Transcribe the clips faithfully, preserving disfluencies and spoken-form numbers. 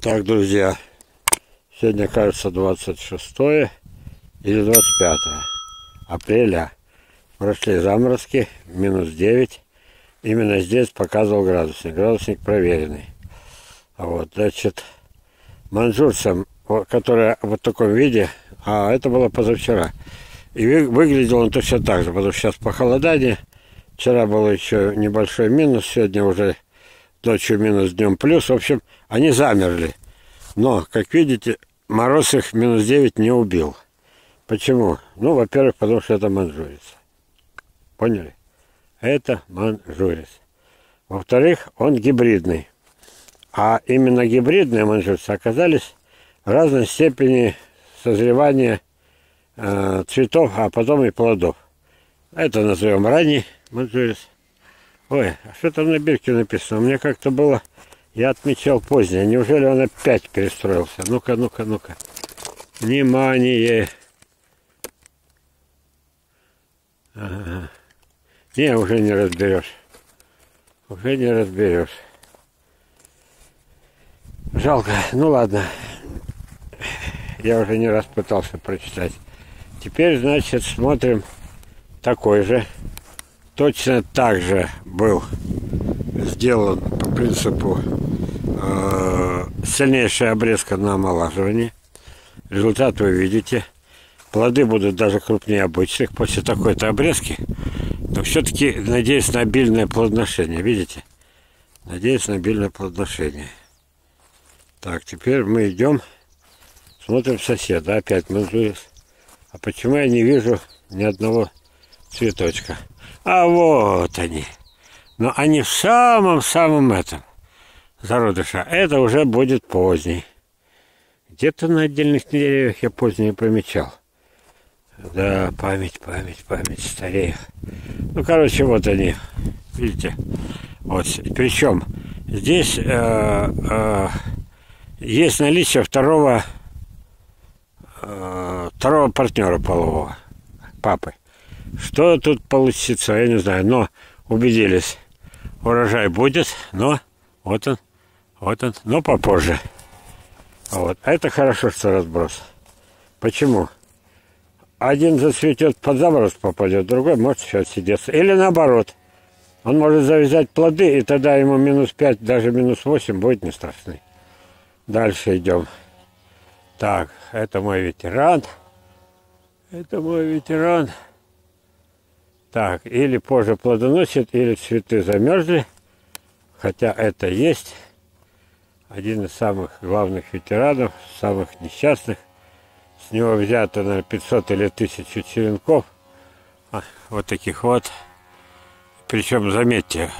Так, друзья, сегодня, кажется, двадцать шестое или двадцать пятое апреля. Прошли заморозки, минус девять. Именно здесь показывал градусник. Градусник проверенный. Вот, значит, маньчжурцам, которая вот в таком виде, а это было позавчера. И выглядел он точно так же, потому что сейчас похолодание. Вчера был еще небольшой минус, сегодня уже ночью минус, днем плюс. В общем, они замерли. Но, как видите, мороз их минус девять не убил. Почему? Ну, во-первых, потому что это маньчжурец. Поняли? Это маньчжурец. Во-вторых, он гибридный. А именно гибридные маньчжурцы оказались в разной степени созревания э, цветов, а потом и плодов. Это назовем ранний маньчжурец. Ой, а что там на бирке написано? У меня как-то было... Я отмечал позднее. Неужели он опять перестроился? Ну-ка, ну-ка, ну-ка. Внимание! Ага. Не, уже не разберешь. Уже не разберешь. Жалко. Ну ладно. Я уже не раз пытался прочитать. Теперь, значит, смотрим такой же. Точно так же был сделан по принципу э, сильнейшая обрезка на омолаживание. Результат вы видите. Плоды будут даже крупнее обычных после такой-то обрезки. Но все-таки надеюсь на обильное плодоношение. Видите? Надеюсь на обильное плодоношение. Так, теперь мы идем, смотрим соседа. Опять маньчжурец. А почему я не вижу ни одного цветочка? А вот они. Но они в самом-самом этом зародыша. Это уже будет поздний. Где-то на отдельных деревьях я поздние помечал. Да, память, память, память старею. Ну, короче, вот они. Видите? Вот. Причем здесь э, э, есть наличие второго, э, второго партнера полового. Папы. Что тут получится, я не знаю. Но убедились. Урожай будет, но вот он, вот он, но попозже. Вот. Это хорошо, что разброс. Почему? Один зацветет, под замороз попадет, другой может еще отсидеться. Или наоборот. Он может завязать плоды, и тогда ему минус пять, даже минус восемь будет не страшный. Дальше идем. Так, это мой ветеран. Это мой ветеран. Так, или позже плодоносит, или цветы замерзли. Хотя это есть. Один из самых главных ветеранов, самых несчастных. С него взято, наверное, пятьсот или тысячу черенков. Вот таких вот. Причем, заметьте,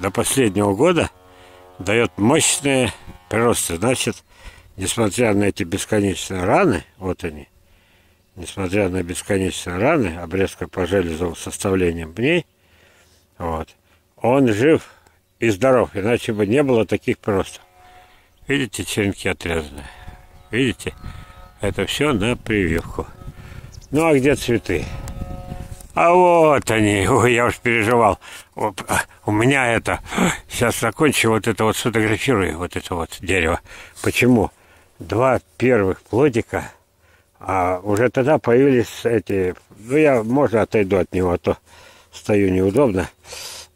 до последнего года дает мощные приросты. Значит, несмотря на эти бесконечные раны, вот они, несмотря на бесконечные раны, обрезка по железовым составлениям пней, вот, он жив и здоров, иначе бы не было таких приростов. Видите, черенки отрезаны? Видите? Это все на прививку. Ну, а где цветы? А вот они. Ой, я уж переживал. У меня это... Сейчас закончу вот это вот, сфотографирую вот это вот дерево. Почему? Два первых плодика, а уже тогда появились эти... Ну, я, можно, отойду от него, а то стою неудобно.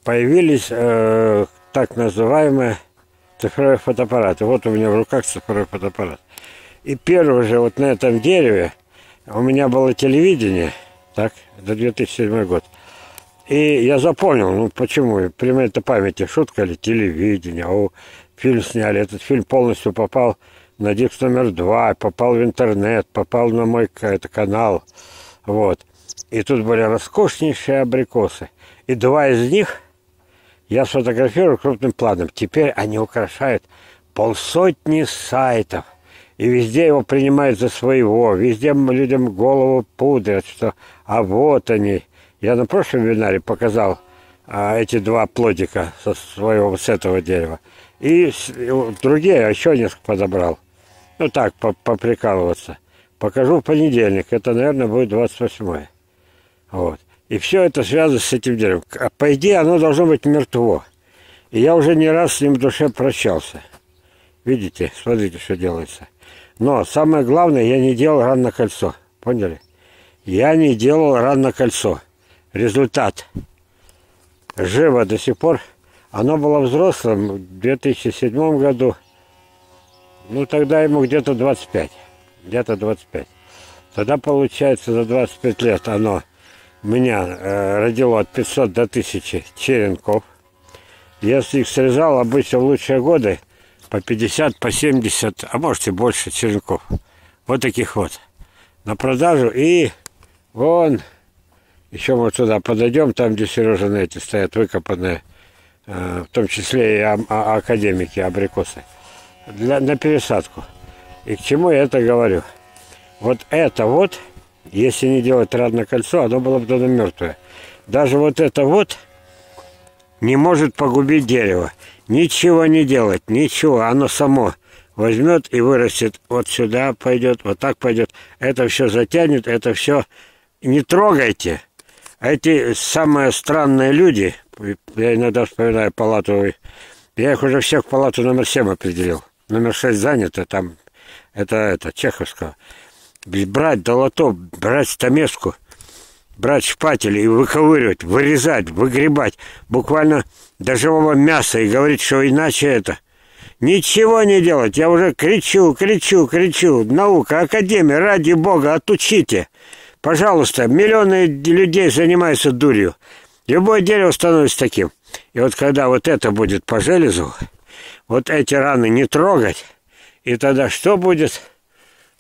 Появились э, так называемые цифровые фотоаппараты. Вот у меня в руках цифровой фотоаппарат. И первый же вот на этом дереве у меня было телевидение, так, до две тысячи седьмой год. И я запомнил, ну почему, при моей-то памяти шутка ли, телевидение, о, фильм сняли. Этот фильм полностью попал на диск номер два, попал в интернет, попал на мой это, канал, вот. И тут были роскошнейшие абрикосы. И два из них я сфотографировал крупным планом. Теперь они украшают полсотни сайтов. И везде его принимают за своего, везде людям голову пудрят, что а вот они. Я на прошлом вебинаре показал а, эти два плодика со своего, с этого дерева. И, с, и другие, еще несколько подобрал. Ну так, по, поприкалываться. Покажу в понедельник, это, наверное, будет двадцать восьмое. Вот. И все это связано с этим деревом. По идее, оно должно быть мертво. И я уже не раз с ним в душе прощался. Видите, смотрите, что делается. Но самое главное, я не делал ран на кольцо. Поняли? Я не делал ран на кольцо. Результат. Живо до сих пор. Оно было взрослым в две тысячи седьмом году. Ну, тогда ему где-то двадцать пять. Где-то двадцать пять. Тогда, получается, за двадцать пять лет оно меня э, родило от пятисот до тысячи черенков. Если их срезал, обычно в лучшие годы по пятьдесят, по семьдесят, а может и больше черенков. Вот таких вот. На продажу. И вон, еще мы туда подойдем, там, где Сережа на эти стоят выкопанные, э, в том числе и а, а, академики, абрикосы, для, на пересадку. И к чему я это говорю? Вот это вот, если не делать ранное кольцо, оно было бы тогда мертвое. Даже вот это вот не может погубить дерево. Ничего не делать, ничего. Оно само возьмет и вырастет. Вот сюда пойдет, вот так пойдет. Это все затянет, это все... Не трогайте. Эти самые странные люди, я иногда вспоминаю палату, я их уже всех в палату номер семь определил. Номер шесть занято, там, это, это, Чеховского. Брать долото, брать стамеску, брать шпатель и выковыривать, вырезать, выгребать буквально до живого мяса и говорить, что иначе это. Ничего не делать. Я уже кричу, кричу, кричу. Наука, академия, ради бога, отучите. Пожалуйста, миллионы людей занимаются дурью. Любое дерево становится таким. И вот когда вот это будет по железу, вот эти раны не трогать, и тогда что будет?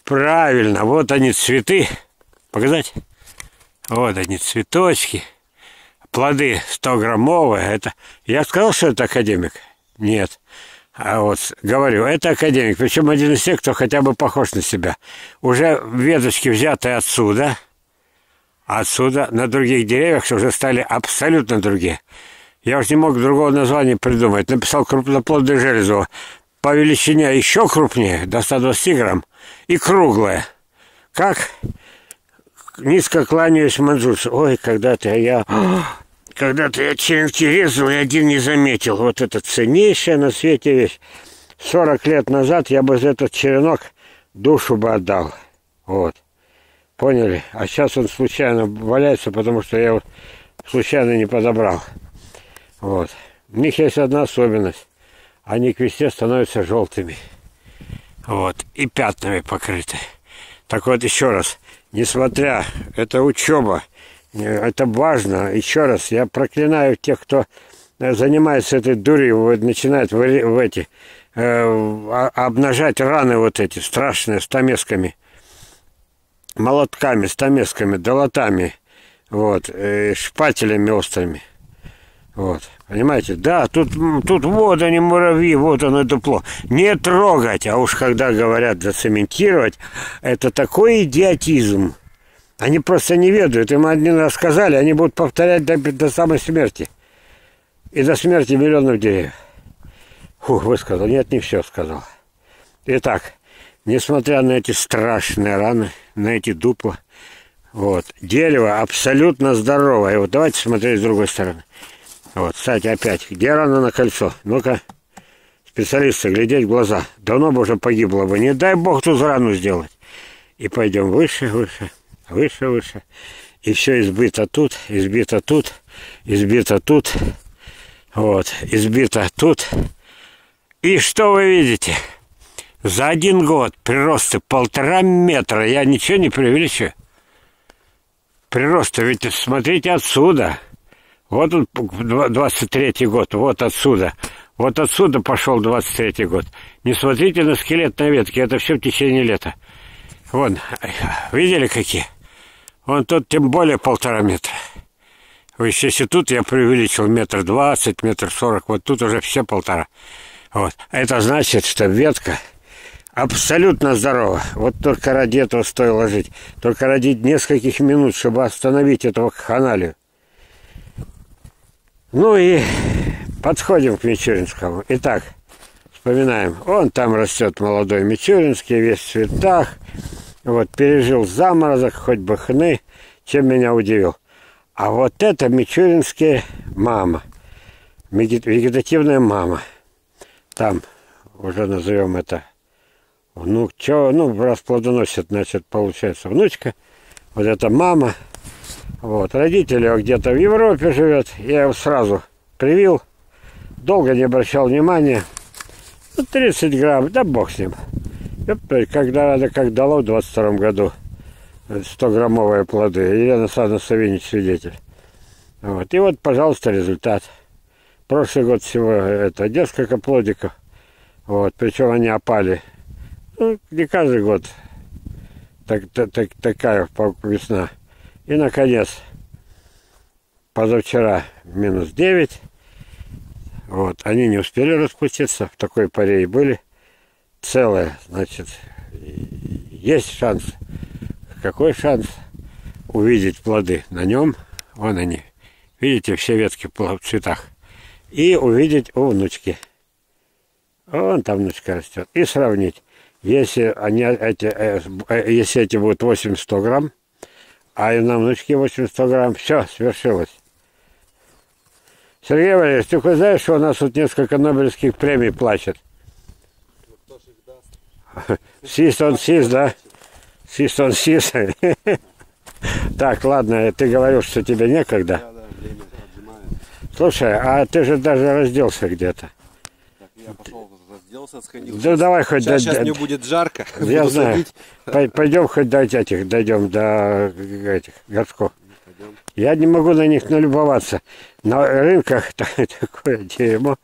Правильно, вот они цветы. Показать? Вот они цветочки. Плоды стограммовые. Это... Я сказал, что это академик? Нет. А вот говорю, это академик. Причем один из тех, кто хотя бы похож на себя. Уже веточки взяты отсюда. Отсюда на других деревьях уже стали абсолютно другие. Я уже не мог другого названия придумать. Написал крупноплодное железо. По величине еще крупнее, до ста двадцати грамм, и круглая. Как низко кланяюсь манджурцу. Ой, когда-то я... Когда-то я черенки резал, и один не заметил. Вот это ценнейшая на свете вещь. сорок лет назад я бы за этот черенок душу бы отдал. Вот. Поняли? А сейчас он случайно валяется, потому что я его случайно не подобрал. Вот. У них есть одна особенность. Они к весне становятся желтыми. Вот. И пятнами покрыты. Так вот, еще раз. Несмотря, это учеба. Это важно. Еще раз, я проклинаю тех, кто занимается этой дурью, начинает в, в эти, э, обнажать раны вот эти страшные, стамесками. Молотками, стамесками, долотами. Вот. И шпателями острыми. Вот, понимаете? Да, тут, тут вот они муравьи, вот оно дупло. Не трогать, а уж когда говорят зацементировать, это такой идиотизм. Они просто не ведают, им один раз сказали, они будут повторять до, до самой смерти. И до смерти миллионов деревьев. Фух, высказал, нет, не все сказал. Итак, несмотря на эти страшные раны, на эти дупла, вот, дерево абсолютно здоровое. Вот давайте смотреть с другой стороны. Вот, кстати, опять. Где рана на кольцо? Ну-ка, специалисты, глядеть в глаза. Давно бы уже погибло бы. Не дай бог тут рану сделать. И пойдем выше, выше, выше, выше. И все избито тут, избито тут, избито тут. Вот, избито тут. И что вы видите? За один год приросты полтора метра. Я ничего не преувеличу. Приросты, ведь смотрите отсюда. Вот он, двадцать третий год, вот отсюда. Вот отсюда пошел двадцать третий год. Не смотрите на скелет на ветке, это все в течение лета. Вон, видели какие? Вон тут тем более полтора метра. Вы еще если тут я преувеличил метр двадцать, метр сорок, вот тут уже все полтора. Вот. Это значит, что ветка абсолютно здорова. Вот только ради этого стоило жить. Только ради нескольких минут, чтобы остановить этого ханалию. Ну и подходим к Мичуринскому. Итак, вспоминаем. Он там растет молодой Мичуринский, весь в цветах. Вот, пережил заморозок, хоть бы хны, чем меня удивил. А вот это Мичуринская мама. Вегетативная мама. Там уже назовем это, внук, чего, ну, раз плодоносит, значит, получается, внучка, вот это мама, вот, родители где-то в Европе живет, я его сразу привил, долго не обращал внимания, ну, тридцать грамм, да бог с ним, когда надо, как дало в двадцать втором году, стограммовые плоды, Ирина Александровна Савинич свидетель, вот, и вот, пожалуйста, результат. Прошлый год всего это несколько плодиков, вот, причем они опали. Ну, не каждый год так, так, так, такая весна. И, наконец, позавчера минус девять. Вот, они не успели распуститься, в такой паре и были. Целые, значит, есть шанс. Какой шанс увидеть плоды на нем? Вон они. Видите, все ветки в цветах. И увидеть у внучки. Вон там внучка растет. И сравнить. Если, они, эти, э, э, если эти будут восемь-сто грамм, а и на внучке восемь-сто грамм, все, свершилось. Сергей Валерий, ты хоть знаешь, что у нас тут несколько нобелевских премий плачет? Кто ж их даст? Сис он сис, да? Сис он сис. Так, ладно, ты говорил, что тебе некогда. Слушай, а ты же даже разделся где-то. Я пошел разделся, сходил. Да давай хоть... Сейчас, до... сейчас мне будет жарко. Я знаю. Садить. Пойдем хоть до этих, дойдем до этих горшков. Пойдем. Я не могу на них налюбоваться. На рынках такое дерьмо.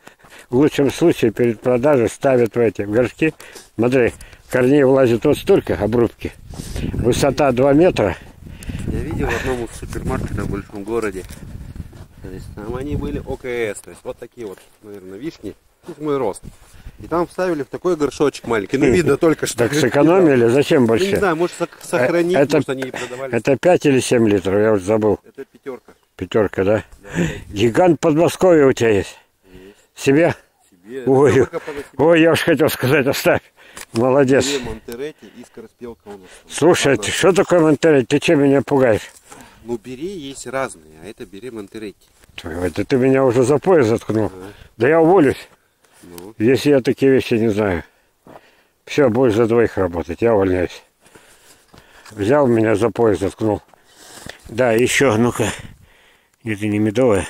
В лучшем случае перед продажей ставят в эти горшки. Смотри, корней влазит вот столько, обрубки. Высота два метра. Я видел в одном из супермаркетов в большом городе. Там они были ОКС, то есть вот такие вот, наверное, вишни, тут мой рост. И там вставили в такой горшочек маленький, ну видно только что. Так сэкономили, зачем больше? Не знаю, может сохранить, может они и продавали. Это пять или семь литров, я уже забыл. Это пятерка. Пятерка, да? Гигант Подмосковья у тебя есть? Есть. Себе? Себе. Ой, ой, я уж хотел сказать, оставь. Молодец. Монтеретти и скороспелка у нас. Слушай, что такое Монтеретти? Ты чем меня пугаешь? Ну, бери есть разные, а это бери Монтеретти. Это ты меня уже за пояс заткнул. Ага. Да я уволюсь, ну. Если я такие вещи не знаю. Все, будешь за двоих работать, я увольняюсь. Взял меня за пояс, заткнул. Да, еще, ну-ка. Это не медовая?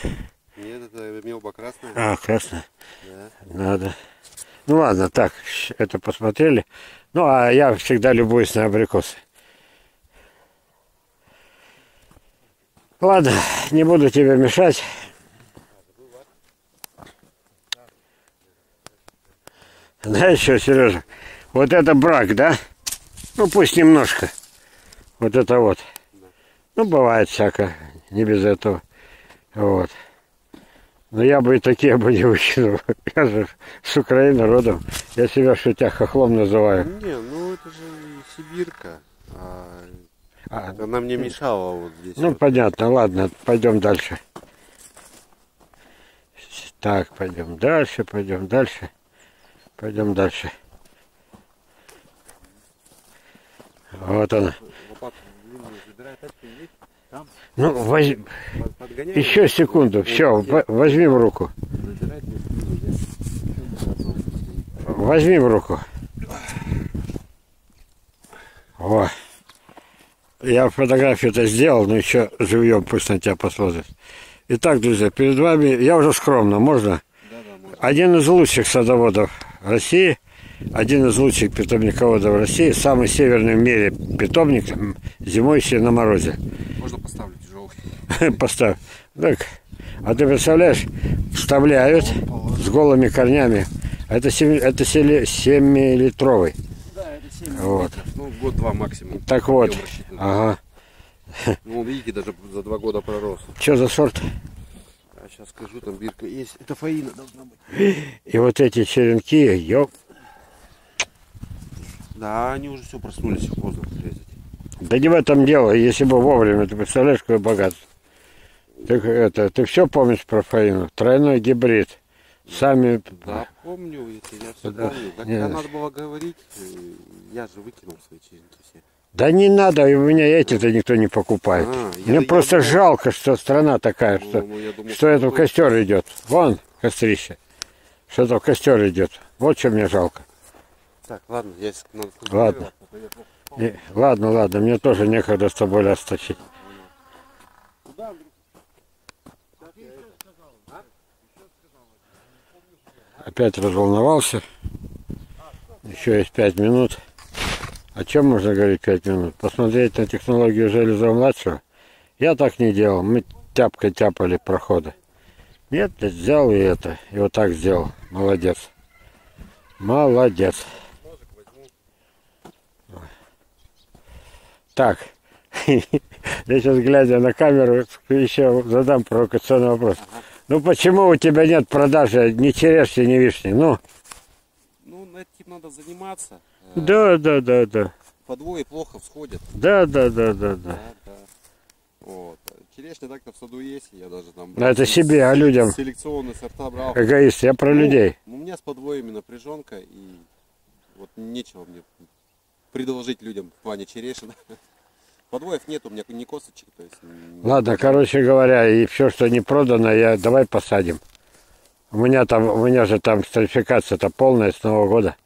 Нет, это мелба красная. А, красная. Да. Надо. Ну ладно, так, это посмотрели. Ну, а я всегда любуюсь на абрикосы. Ладно, не буду тебе мешать. Знаешь что, Сережа? Вот это брак, да? Ну пусть немножко. Вот это вот. Ну бывает всякое, не без этого. Вот. Но я бы и такие бы не выкинул. Я же с Украины родом. Я себя в шутях хохлом называю. Не, ну это же Сибирка. Она мне мешала вот здесь. Ну, вот. Понятно, ладно, пойдем дальше. Так, пойдем дальше, пойдем дальше, пойдем дальше. Вот она. Ну, возьми. Еще секунду, все, возьми в руку. Возьми в руку. О. Я фотографию-то сделал, но еще живьем пусть на тебя посмотрит. Итак, друзья, перед вами, я уже скромно, можно? Да, да, можно. Один из лучших садоводов России, один из лучших питомниководов России, самый северный в мире питомник, зимующий на морозе. Можно поставлю тяжелый. Поставь. Так, а ты представляешь, вставляют с голыми корнями. Это семимиллилитровый. Вот. Ну, год-два максимум. Так вот. Ага. Ну, видите, даже за два года пророс. Что за сорт? А сейчас скажу, там бирка есть. Это Фаина должна быть. И вот эти черенки, ёп. Да, они уже все проснулись, поздно резать. Да не в этом дело, если бы вовремя, ты представляешь, какой богатство. Ты, это, ты все помнишь про Фаину? Тройной гибрид. Сами... Да, помню, если я все да. помню. Так когда надо было говорить, я же выкинул свои черенки все. Да не надо, у меня эти-то никто не покупает. А, Мне просто думал... жалко, что страна такая, что, ну, ну, думал, что, что это в костер идет. Вон кострище. Все там костер идет. Вот чем мне жалко. Так, ладно, я... Ладно. И, ладно, ладно, мне тоже некогда с тобой расточить. Опять разволновался. Еще есть пять минут. О чем можно говорить пять минут? Посмотреть на технологию железо-младшего. Я так не делал. Мы тяпкой тяпали проходы. Нет, взял и это. И вот так сделал. Молодец. Молодец. Так. Я сейчас, глядя на камеру, еще задам провокационный вопрос. Ну почему у тебя нет продажи ни черешни, ни вишни? Ну, ну этим надо заниматься. Да, да, да, да. Подвое плохо всходят. Да, да, да, да, да. да, да. Вот. Черешня так-то в саду есть, я даже там... Брал. Это себе, а людям? Селекционные сорта брал. Эгоист, я про ну, людей. У меня с подвоями напряженка, и вот нечего мне предложить людям в плане черешен. Подвоев нет, у меня не косточек. То есть... Ладно, короче говоря, и все, что не продано, я давай посадим. У меня там, у меня же там стратификация-то полная с Нового года.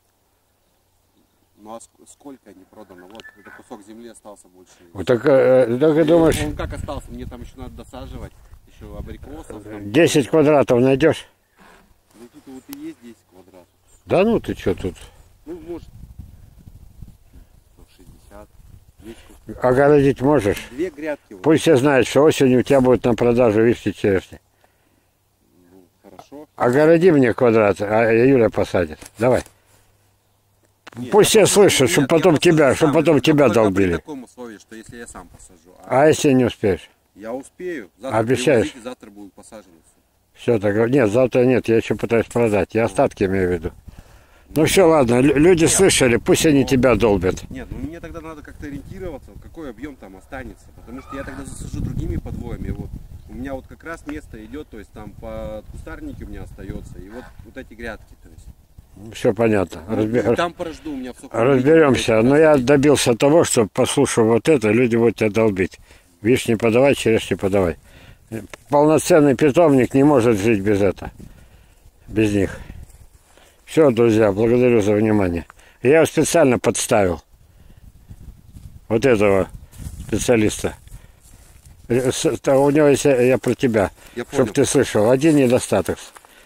Ну а сколько не продано? Вот это кусок земли остался больше. Вот так, э, так и думаешь. Он как остался? Мне там еще надо досаживать. Еще абрикосов. Там... десять квадратов найдешь? Ну тут вот и есть десять квадратов. Да ну ты что тут? Ну может. Огородить можешь? Две грядки. Пусть все знают, что осенью у тебя будут на продажу вишни, черешни. Ну, хорошо. Огороди мне квадрат, а Юля посадит. Давай. Нет, пусть все слышат, чтобы потом тебя, чтобы потом тебя долбили. При таком условии, что если я сам посажу. А, а если не успеешь? Я успею. Завтра обещаешь? Завтра будут посажены. Все, так нет, завтра нет, я еще пытаюсь продать. Я остатки имею в виду. Ну все, ладно, люди нет, слышали, пусть они но... тебя долбят. Нет, ну мне тогда надо как-то ориентироваться, какой объем там останется. Потому что я тогда засажу другими подвоями. Вот. У меня вот как раз место идет, то есть там по кустарнике у меня остается. И вот, вот эти грядки, то есть. Все понятно. Разбер... Там порожду у меня в сухом. Разберемся. Но я добился того, что послушав вот это, люди будут тебя долбить. Вишни подавай, черешни подавай. Полноценный питомник не может жить без этого. Без них. Все, друзья, благодарю за внимание. Я его специально подставил. Вот этого специалиста. У него есть, я про тебя, чтобы ты слышал. Один недостаток.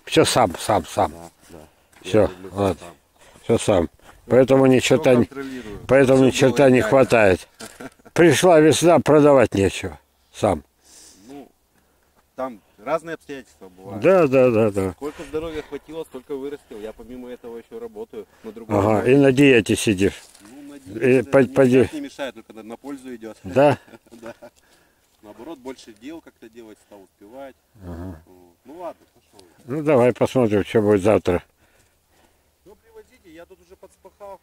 Все сам, сам, сам. Да, да. Все, вот. Сам. Все сам. Поэтому ни черта, поэтому ни черта не хватает. Пришла весна, продавать нечего. Сам. Ну, там... Разные обстоятельства бывают. Да, да, да, да. Сколько здоровья хватило, столько вырастил. Я помимо этого еще работаю на другом. Ага, работе. И на диете сидишь. Ну, на диете и, не, по, не, по... не мешает, только на пользу идет. Да? Да. Наоборот, больше дел как-то делать, стал успевать. Ага. Ну ладно, пошел. Ну давай посмотрим, что будет завтра. Ну привозите, я тут уже подспахал.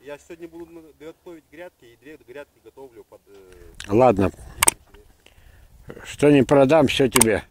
Я сегодня буду готовить грядки и две грядки готовлю под... Ладно. Что не продам, все тебе.